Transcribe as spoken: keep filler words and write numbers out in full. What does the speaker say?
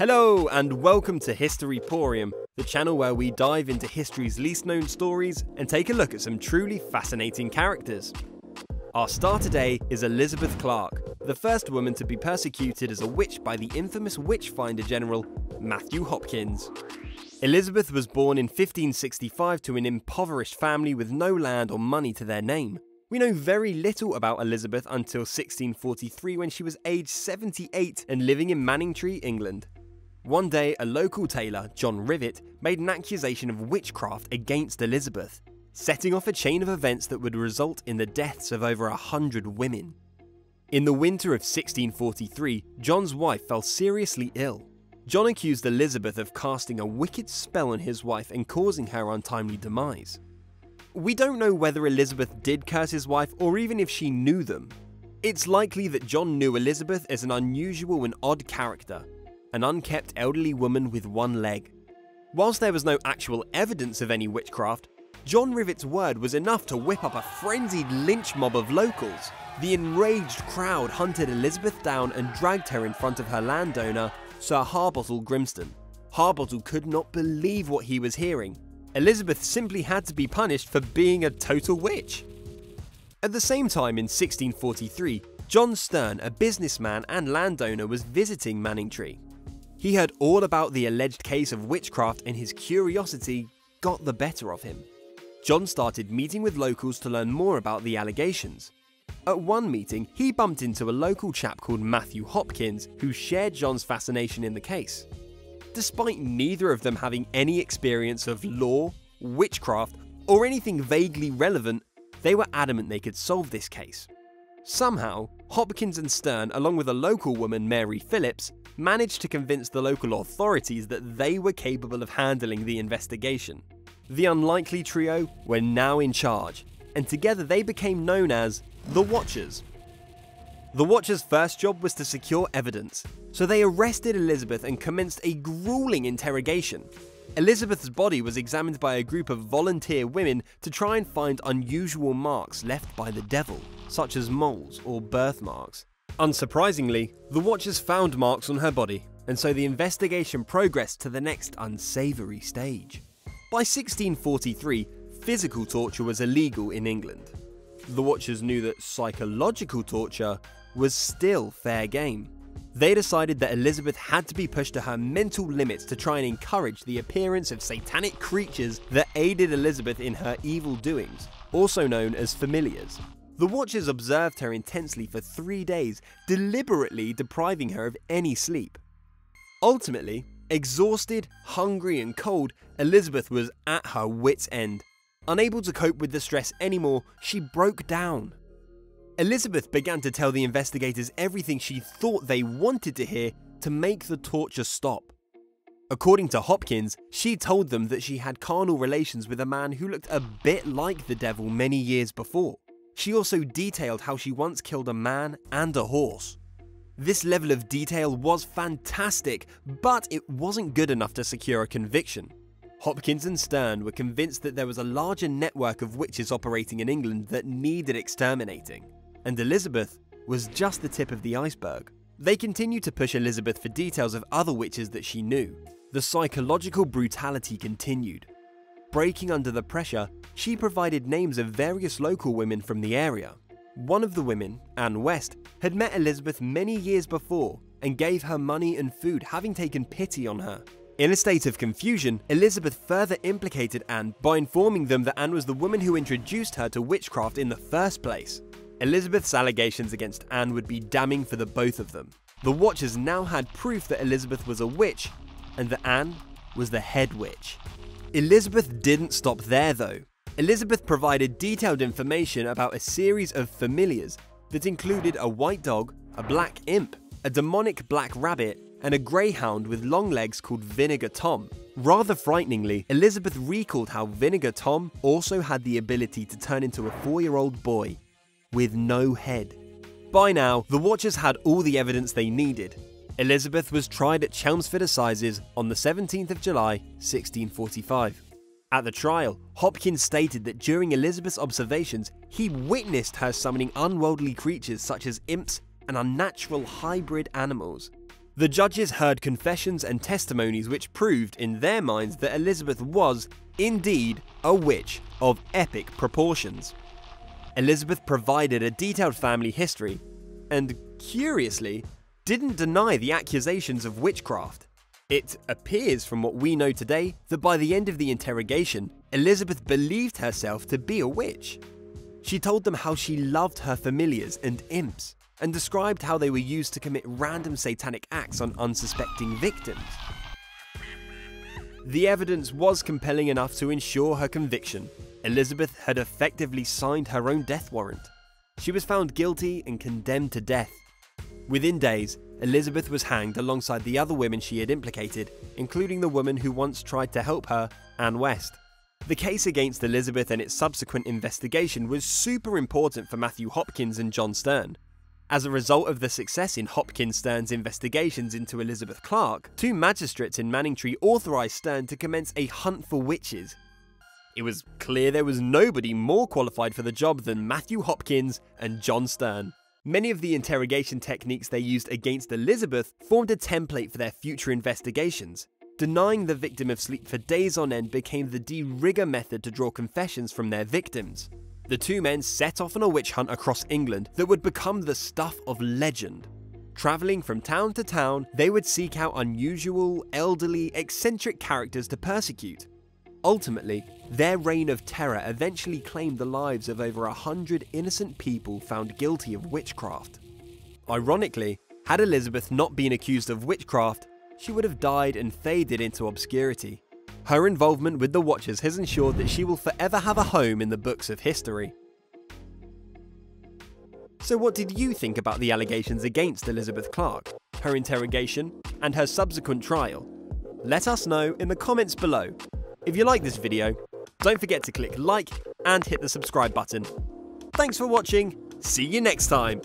Hello and welcome to Historyporium, the channel where we dive into history's least known stories and take a look at some truly fascinating characters. Our star today is Elizabeth Clarke, the first woman to be persecuted as a witch by the infamous Witchfinder General, Matthew Hopkins. Elizabeth was born in fifteen sixty-five to an impoverished family with no land or money to their name. We know very little about Elizabeth until sixteen forty-three when she was aged seventy-eight and living in Manningtree, England. One day, a local tailor, John Rivet, made an accusation of witchcraft against Elizabeth, setting off a chain of events that would result in the deaths of over a hundred women. In the winter of sixteen forty-three, John's wife fell seriously ill. John accused Elizabeth of casting a wicked spell on his wife and causing her untimely demise. We don't know whether Elizabeth did curse his wife or even if she knew them. It's likely that John knew Elizabeth as an unusual and odd character, an unkept elderly woman with one leg. Whilst there was no actual evidence of any witchcraft, John Rivet's word was enough to whip up a frenzied lynch mob of locals. The enraged crowd hunted Elizabeth down and dragged her in front of her landowner, Sir Harbottle Grimston. Harbottle could not believe what he was hearing. Elizabeth simply had to be punished for being a total witch. At the same time in sixteen forty-three, John Stearne, a businessman and landowner, was visiting Manningtree. He heard all about the alleged case of witchcraft and his curiosity got the better of him. John started meeting with locals to learn more about the allegations. At one meeting, he bumped into a local chap called Matthew Hopkins, who shared John's fascination in the case. Despite neither of them having any experience of law, witchcraft, or anything vaguely relevant, they were adamant they could solve this case. Somehow, Hopkins and Stearne, along with a local woman, Mary Phillips, managed to convince the local authorities that they were capable of handling the investigation. The unlikely trio were now in charge, and together they became known as the Watchers. The Watchers' first job was to secure evidence, so they arrested Elizabeth and commenced a grueling interrogation. Elizabeth's body was examined by a group of volunteer women to try and find unusual marks left by the devil, such as moles or birthmarks. Unsurprisingly, the Watchers found marks on her body, and so the investigation progressed to the next unsavoury stage. By sixteen forty-three, physical torture was illegal in England. The Watchers knew that psychological torture was still fair game. They decided that Elizabeth had to be pushed to her mental limits to try and encourage the appearance of satanic creatures that aided Elizabeth in her evil doings, also known as familiars. The Watchers observed her intensely for three days, deliberately depriving her of any sleep. Ultimately, exhausted, hungry and cold, Elizabeth was at her wit's end. Unable to cope with the stress anymore, she broke down. Elizabeth began to tell the investigators everything she thought they wanted to hear to make the torture stop. According to Hopkins, she told them that she had carnal relations with a man who looked a bit like the devil many years before. She also detailed how she once killed a man and a horse. This level of detail was fantastic, but it wasn't good enough to secure a conviction. Hopkins and Stearne were convinced that there was a larger network of witches operating in England that needed exterminating, and Elizabeth was just the tip of the iceberg. They continued to push Elizabeth for details of other witches that she knew. The psychological brutality continued. Breaking under the pressure, she provided names of various local women from the area. One of the women, Anne West, had met Elizabeth many years before and gave her money and food, having taken pity on her. In a state of confusion, Elizabeth further implicated Anne by informing them that Anne was the woman who introduced her to witchcraft in the first place. Elizabeth's allegations against Anne would be damning for the both of them. The Watchers now had proof that Elizabeth was a witch and that Anne was the head witch. Elizabeth didn't stop there though. Elizabeth provided detailed information about a series of familiars that included a white dog, a black imp, a demonic black rabbit, and a greyhound with long legs called Vinegar Tom. Rather frighteningly, Elizabeth recalled how Vinegar Tom also had the ability to turn into a four-year-old boy with no head. By now, the Watchers had all the evidence they needed. Elizabeth was tried at Chelmsford Assizes on the seventeenth of July, sixteen forty-five. At the trial, Hopkins stated that during Elizabeth's observations, he witnessed her summoning unworldly creatures such as imps and unnatural hybrid animals. The judges heard confessions and testimonies which proved in their minds that Elizabeth was, indeed, a witch of epic proportions. Elizabeth provided a detailed family history, and, curiously, didn't deny the accusations of witchcraft. It appears from what we know today that by the end of the interrogation, Elizabeth believed herself to be a witch. She told them how she loved her familiars and imps, and described how they were used to commit random satanic acts on unsuspecting victims. The evidence was compelling enough to ensure her conviction. Elizabeth had effectively signed her own death warrant. She was found guilty and condemned to death. Within days, Elizabeth was hanged alongside the other women she had implicated, including the woman who once tried to help her, Anne West. The case against Elizabeth and its subsequent investigation was super important for Matthew Hopkins and John Stearne. As a result of the success in Hopkins Stearne's investigations into Elizabeth Clarke, two magistrates in Manningtree authorised Stearne to commence a hunt for witches. It was clear there was nobody more qualified for the job than Matthew Hopkins and John Stearne. Many of the interrogation techniques they used against Elizabeth formed a template for their future investigations. Denying the victim of sleep for days on end became the de rigueur method to draw confessions from their victims. The two men set off on a witch hunt across England that would become the stuff of legend. Travelling from town to town, they would seek out unusual, elderly, eccentric characters to persecute. Ultimately, their reign of terror eventually claimed the lives of over a hundred innocent people found guilty of witchcraft. Ironically, had Elizabeth not been accused of witchcraft, she would have died and faded into obscurity. Her involvement with the Watchers has ensured that she will forever have a home in the books of history. So what did you think about the allegations against Elizabeth Clarke, her interrogation, and her subsequent trial? Let us know in the comments below. If you like this video, don't forget to click like and hit the subscribe button. Thanks for watching, see you next time!